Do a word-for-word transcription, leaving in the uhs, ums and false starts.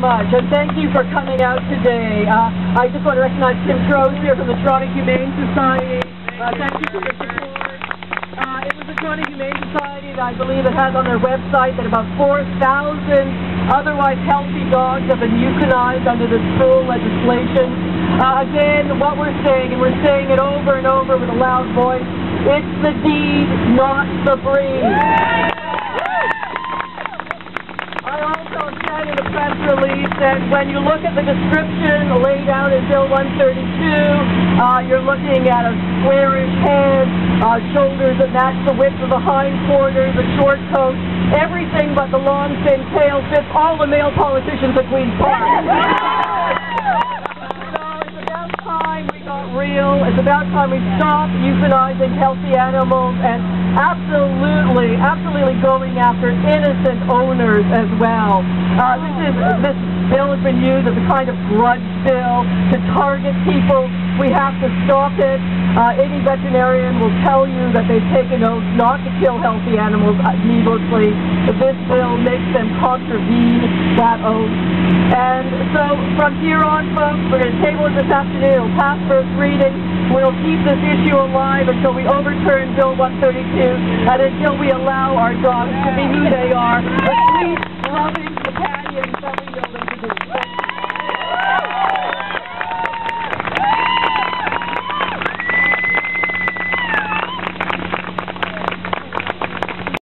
much, and thank you for coming out today. Uh, I just want to recognize Tim Crowe here from the Toronto Humane Society. Uh, thank you for your support. Uh, it was the Toronto Humane Society that I believe it has on their website that about four thousand otherwise healthy dogs have been euthanized under this cruel legislation. Uh, again, what we're saying, and we're saying it over and over with a loud voice, it's the deed, not the breed. I also said in the press release that when you look at the description laid out in Bill one thirty-two, uh, you're looking at a squarish head, uh, shoulders that match the width of the hindquarters, a short coat, everything but the long, thin tail fits all the male politicians at Queen's Park. So it's about time we got real. It's about time we stopped euthanizing healthy animals and Absolutely, absolutely going after innocent owners as well. Uh, this, is, this bill has been used as a kind of grudge bill to target people. We have to stop it. Uh, any veterinarian will tell you that they've taken oath not to kill healthy animals needlessly. This bill makes them contravene that oath. And so from here on, folks, we're going to table it this afternoon. It'll pass first reading. We'll keep this issue alive until we overturn Bill one thirty-two and until we allow our dogs to be who they are.